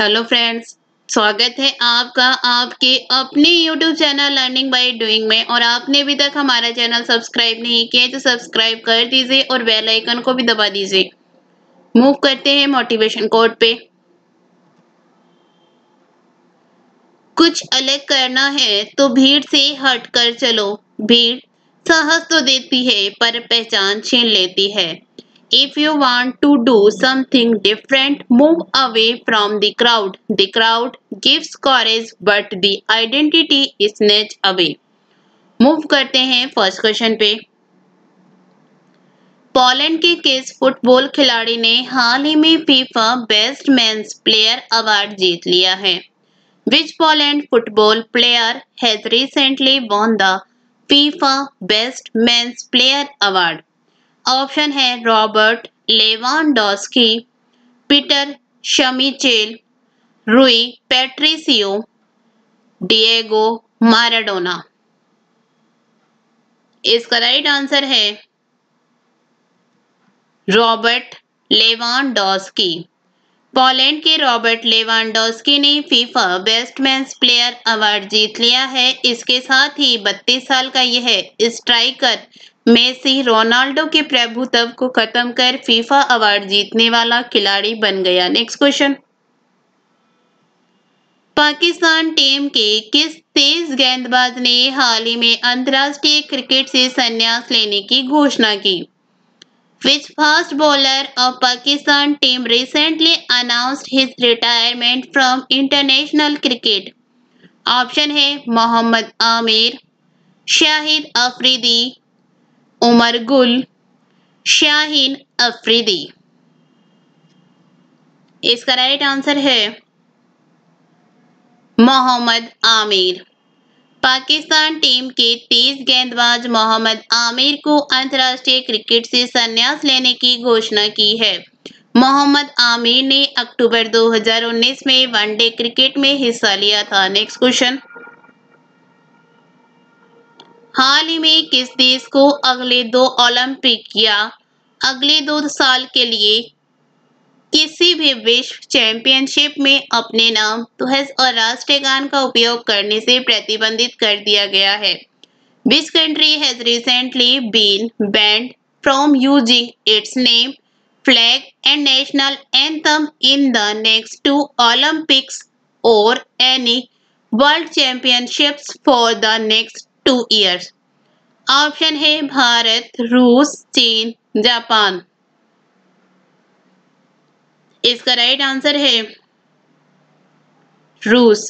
Hello friends, स्वागत है आपका आपके अपने YouTube channel learning by doing में। और आपने अभी तक हमारा चैनल सब्सक्राइब नहीं किया है तो सब्सक्राइब कर दीजिए और बेल आइकन को भी दबा दीजिए। मूव करते हैं मोटिवेशन कोट पे। कुछ अलग करना है तो भीड़ से हट कर चलो। भीड़ साहस तो देती है पर पहचान छीन लेती है। If you want to do something different, move away from the crowd. The crowd gives courage, but the identity is snatched away. Move करते हैं फर्स्ट क्वेश्चन पे। पोलैंड के किस फुटबॉल खिलाड़ी ने हाल ही में FIFA best men's player award जीत लिया है? Which Poland football player has recently won the FIFA Best Men's Player Award? Option है Robert Lewandowski, Peter Schmeichel, Rui Patricio, Diego Maradona. इसका राइट आंसर है रॉबर्ट लेवानडोस्की। पोलैंड के Robert Lewandowski ने FIFA best men's player award जीत लिया है। इसके साथ ही 32 साल का यह स्ट्राइकर मेसी रोनाल्डो के प्रभुत्व को खत्म कर फीफा अवार्ड जीतने वाला खिलाड़ी बन गया। Next question. पाकिस्तान टीम के किस तेज गेंदबाज ने हाल ही में अंतर्राष्ट्रीय क्रिकेट से संन्यास लेने की घोषणा की? Which fast bowler of Pakistan team recently announced his retirement from international cricket? Option है मोहम्मद आमिर, शाहिद अफरीदी, उमर गुल, शाहीन अफरीदी। इसका राइट आंसर है मोहम्मद आमिर। पाकिस्तान टीम के तेज गेंदबाज मोहम्मद आमिर को अंतर्राष्ट्रीय क्रिकेट से संन्यास लेने की घोषणा की है। मोहम्मद आमिर ने अक्टूबर 2019 में वनडे क्रिकेट में हिस्सा लिया था। Next question. हाल ही में किस देश को अगले 2 ओलंपिक या अगले 2 साल के लिए किसी भी विश्व चैंपियनशिप में अपने नाम, ध्वज और राष्ट्रगान का उपयोग करने से प्रतिबंधित कर दिया गया है? Which country has recently been banned from using its name, flag and national anthem in the next 2 Olympics or any World Championships for the next 2 years? Option है भारत, रूस, चीन, जापान। इसका राइट आंसर है रूस।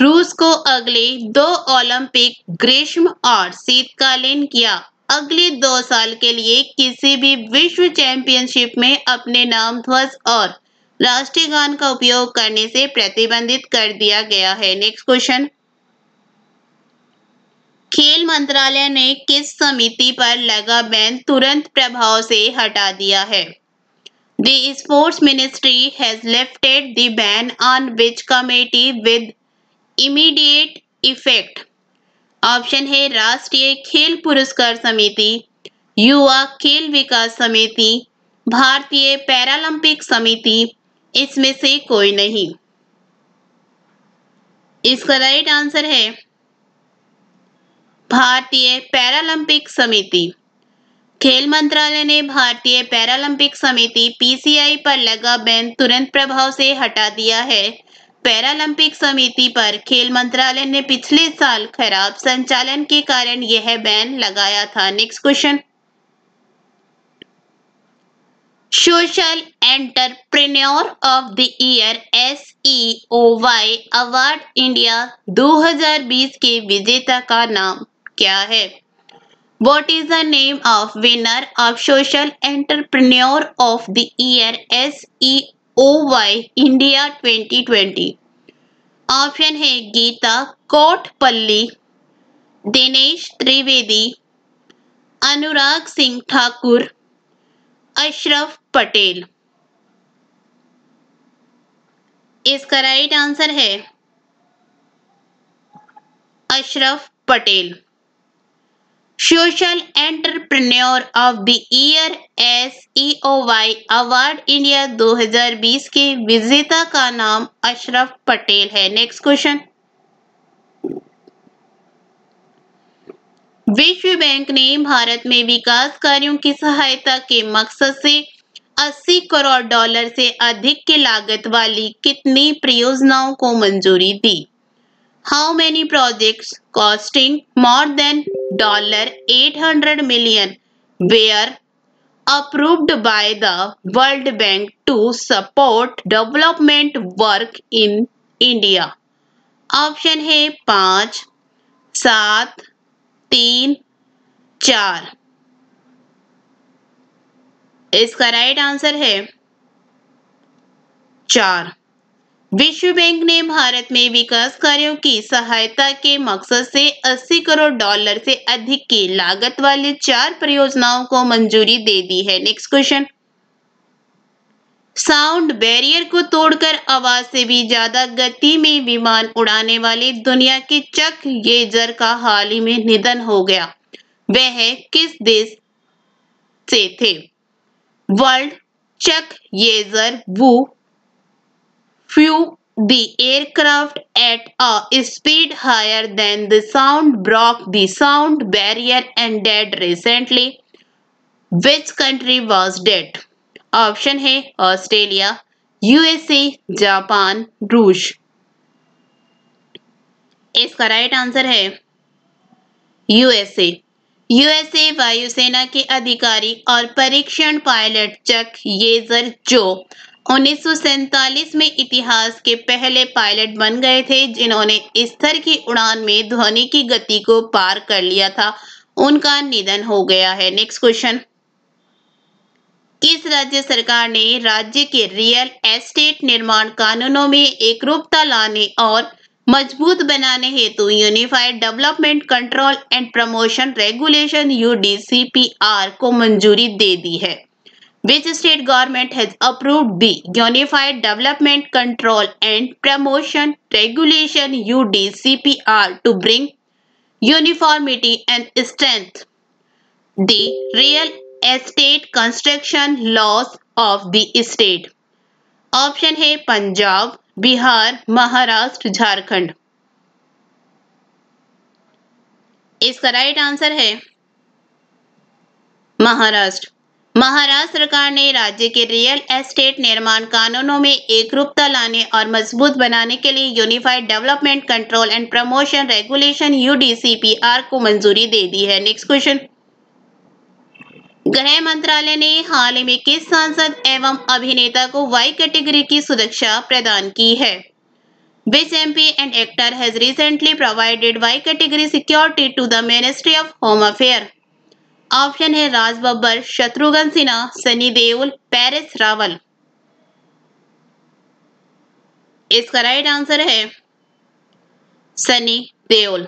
रूस को अगले 2 ओलंपिक ग्रीष्म और शीतकालीन किया अगले 2 साल के लिए किसी भी विश्व चैंपियनशिप में अपने नाम, ध्वज और राष्ट्रीय गान का उपयोग करने से प्रतिबंधित कर दिया गया है। Next question. खेल मंत्रालय ने किस समिति पर लगा बैन तुरंत प्रभाव से हटा दिया है? The Sports Ministry has lifted the ban on which committee with immediate effect? Option है राष्ट्रीय खेल पुरस्कार समिति, युवा खेल विकास समिति, भारतीय पैरालंपिक समिति। इसमें से कोई नहीं। इसका राइट आंसर है भारतीय पैरालंपिक समिति। खेल मंत्रालय ने भारतीय पैरालंपिक समिति पीसीआई पर लगा बैन तुरंत प्रभाव से हटा दिया है। पैरालंपिक समिति पर खेल मंत्रालय ने पिछले साल खराब संचालन के कारण यह बैन लगाया था। Next question. Social entrepreneur of the year SEOY award India 2020 के विजेता का नाम क्या है? What is the name of winner of Social Entrepreneur of the Year SEOY India 2020? Option है गीता कोटपल्ली, दिनेश त्रिवेदी, अनुराग सिंह ठाकुर, अशरफ पटेल। इसका राइट आंसर है Ashraf Patel. Social Entrepreneur of the year SEOY award India 2020 के विजेता का नाम अशरफ पटेल है। नेक्स्ट क्वेश्चन, विश्व बैंक ने भारत में विकास कार्यों की सहायता के मकसद से 80 करोड़ डॉलर से अधिक की लागत वाली कितनी परियोजनाओं को मंजूरी दी? How many projects costing more than $800 million were approved by the World Bank to support development work in India? Option है 5, 7, 3, 4। इसका राइट आंसर है 4। विश्व बैंक ने भारत में विकास कार्यों की सहायता के मकसद से 80 करोड़ डॉलर से अधिक की लागत वाली 4 परियोजनाओं को मंजूरी दे दी है। नेक्स्ट क्वेश्चन, साउंड बैरियर को तोड़कर आवाज से भी ज्यादा गति में विमान उड़ाने वाले दुनिया के चक येजर का हाल ही में निधन हो गया। वह किस देश से थे? वर्ल्ड चक येजर वो flew the aircraft at a speed higher than the sound, broke the sound barrier and died recently. Which country was dead? Option है ऑस्ट्रेलिया, USA, जापान, रूस। इसका राइट आंसर है USA। USA वायुसेना के अधिकारी और परीक्षण पायलट चक येजर जो 1947 में इतिहास के पहले पायलट बन गए थे, जिन्होंने स्तर की उड़ान में ध्वनि की गति को पार कर लिया था, उनका निधन हो गया है। नेक्स्ट क्वेश्चन, किस राज्य सरकार ने राज्य के रियल एस्टेट निर्माण कानूनों में एकरूपता लाने और मजबूत बनाने हेतु unified development control and promotion regulation (UDCPR) को मंजूरी दे दी है? Which state government has approved the Unified Development Control and Promotion Regulation (UDCPR) to bring uniformity and strength the real estate construction laws of the state? Option है पंजाब, बिहार, महाराष्ट्र, झारखंड। इसका right answer है महाराष्ट्र। महाराष्ट्र सरकार ने राज्य के रियल एस्टेट निर्माण कानूनों में एकरूपता लाने और मजबूत बनाने के लिए unified development control and promotion regulation (UDCPR) को मंजूरी दे दी है। नेक्स्ट क्वेश्चन, गृह मंत्रालय ने हाल ही में किस सांसद एवं अभिनेता को Y कैटेगरी की सुरक्षा प्रदान की है? Which MP and actor has recently provided Y category security to the Ministry of Home Affairs? Option है राज बब्बर, शत्रुघ्न सिन्हा, सनी देओल, पेरिस रावल। इसका राइट आंसर है सनी देओल।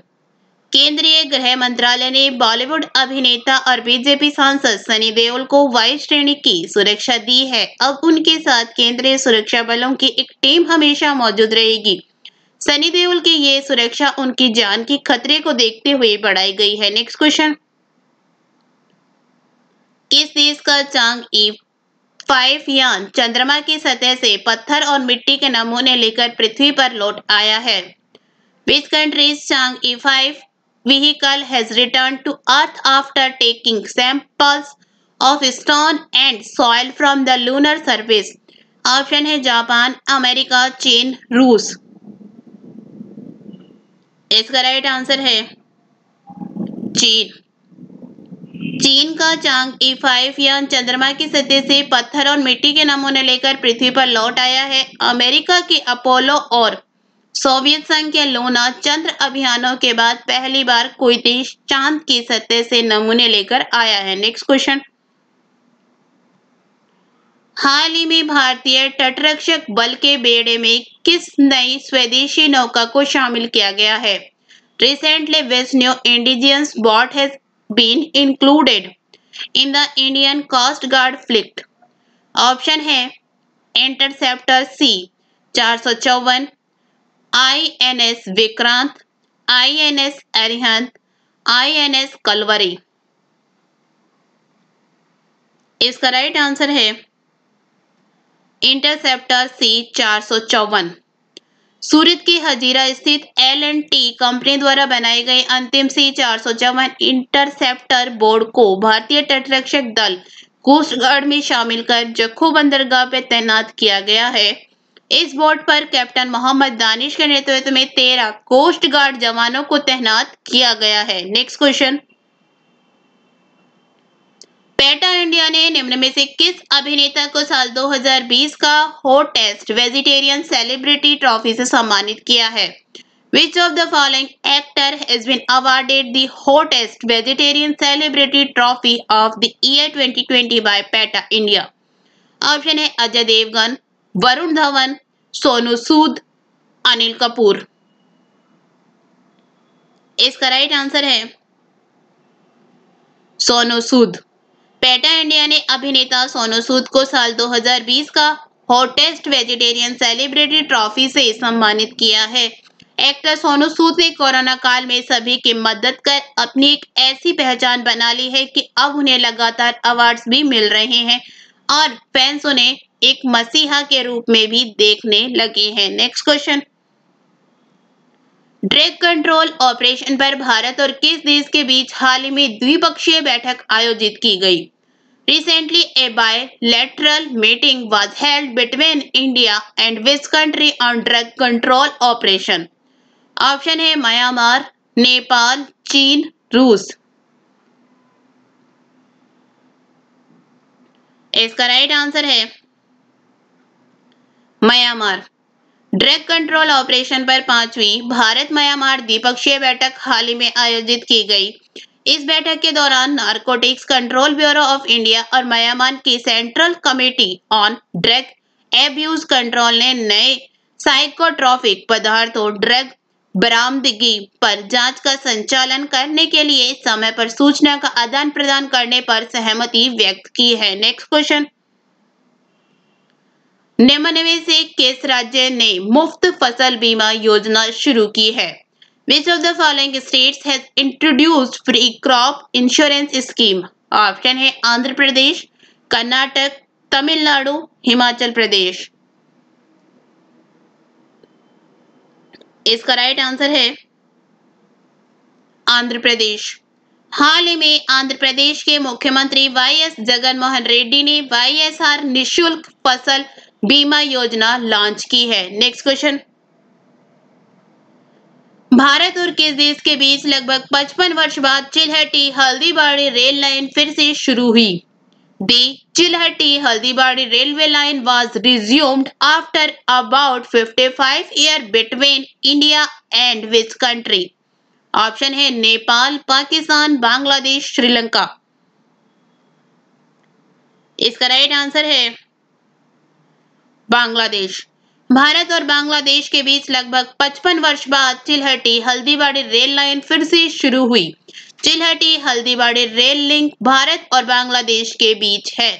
केंद्रीय गृह मंत्रालय ने बॉलीवुड अभिनेता और बीजेपी सांसद सनी देओल को वाई श्रेणी की सुरक्षा दी है। अब उनके साथ केंद्रीय सुरक्षा बलों की एक टीम हमेशा मौजूद रहेगी। सनी देओल की ये सुरक्षा उनकी जान के खतरे को देखते हुए बढ़ाई गई है। नेक्स्ट क्वेश्चन, किस देश का चांग-ई-5 यान चंद्रमा की सतह से पत्थर और मिट्टी के नमूने लेकर पृथ्वी पर लौट आया है? Which country's Chang'e-5 vehicle has returned to Earth after taking samples of stone and soil from the lunar surface? Option है जापान, अमेरिका, चीन, रूस। इसका राइट आंसर है चीन। चीन का चांग-ई-5 यान चंद्रमा की सतह से पत्थर और मिट्टी के नमूने लेकर पृथ्वी पर लौट आया है। अमेरिका के अपोलो और सोवियत संघ के लूना चंद्र अभियानों के बाद पहली बार कोई देश चांद की सतह से नमूने लेकर आया है। नेक्स्ट क्वेश्चन, हाल ही में भारतीय तटरक्षक बल के बेड़े में किस नई स्वदेशी नौका को शामिल किया गया है? Recently which new indigenous boat has been included in the Indian Coast Guard fleet? Option है Interceptor C454, INS Vikrant, INS Arihant, INS Kalvari. इसका राइट आंसर है इंटरसेप्टर C-454। सूरत की हजीरा स्थित L&T कंपनी द्वारा बनाए गए अंतिम C-454 इंटरसेप्टर बोर्ड को भारतीय तटरक्षक दल कोस्टगार्ड में शामिल कर जखू बंदरगाह पे तैनात किया गया है। इस बोट पर कैप्टन मोहम्मद दानिश के नेतृत्व में 13 कोस्ट गार्ड जवानों को तैनात किया गया है। नेक्स्ट क्वेश्चन, पेटा इंडिया ने निम्न में से किस अभिनेता को साल 2020 का हॉटेस्ट वेजिटेरियन सेलिब्रिटी ट्रॉफी से सम्मानित किया है? Which of the following actor has been awarded the hottest vegetarian celebrity trophy of the year 2020 by PETA India? Option है अजय देवगन, वरुण धवन, सोनू सूद, अनिल कपूर। इसका राइट आंसर है सोनू सूद। पेटा इंडिया ने अभिनेता सोनू सूद को साल 2020 का हॉटेस्ट वेजिटेरियन सेलिब्रिटी ट्रॉफी से सम्मानित किया है। एक्टर सोनू सूद ने कोरोना काल में सभी की मदद कर अपनी एक ऐसी पहचान बना ली है कि अब उन्हें लगातार अवार्ड्स भी मिल रहे हैं और फैंस उन्हें एक मसीहा के रूप में भी देखने लगे हैं। Next question, drug control operation पर भारत और किस देश के बीच हाल ही में द्विपक्षीय बैठक आयोजित की गई? Recently a bilateral meeting was held between India and which country on drug control operation? Option है म्यांमार, नेपाल, चीन, रूस। इसका राइट आंसर है म्यांमार। ड्रग कंट्रोल ऑपरेशन पर 5वीं भारत म्यांमार द्विपक्षीय बैठक हाल ही में आयोजित की गई। इस बैठक के दौरान narcotics control bureau of India और म्यांमार की central committee on drug abuse control ने नए साइकोट्रॉफिक पदार्थों ड्रग बरामदगी पर जांच का संचालन करने के लिए समय पर सूचना का आदान प्रदान करने पर सहमति व्यक्त की है। नेक्स्ट क्वेश्चन, निम्न में से किस राज्य ने मुफ्त फसल बीमा योजना शुरू की है? Which of the following states has introduced free crop insurance scheme? Option है आंध्र प्रदेश, कर्नाटक, तमिलनाडु, हिमाचल प्रदेश। इसका राइट आंसर है आंध्र प्रदेश। हाल ही में आंध्र प्रदेश के मुख्यमंत्री Y. S. जगन मोहन रेड्डी ने YSR निःशुल्क फसल बीमा योजना लॉन्च की है। नेक्स्ट क्वेश्चन, भारत और किस देश के बीच लगभग 55 वर्ष बाद चिलहटी हल्दीबाड़ी रेल लाइन फिर से शुरू हुई? The Chilahati Haldibari railway line was resumed after about 55 year between India and which country? Option है नेपाल, पाकिस्तान, बांग्लादेश, श्रीलंका। इसका राइट आंसर है बांग्लादेश। भारत और बांग्लादेश के बीच लगभग 55 वर्ष बाद चिलहटी हल्दीबाड़ी रेल लाइन फिर से शुरू हुई। चिलहटी हल्दीबाड़ी रेल लिंक भारत और बांग्लादेश के बीच है।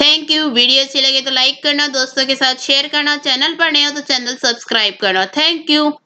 Thank you. वीडियो अच्छी लगे तो लाइक करना, दोस्तों के साथ शेयर करना, चैनल पर नए हो तो चैनल सब्सक्राइब करना। Thank you.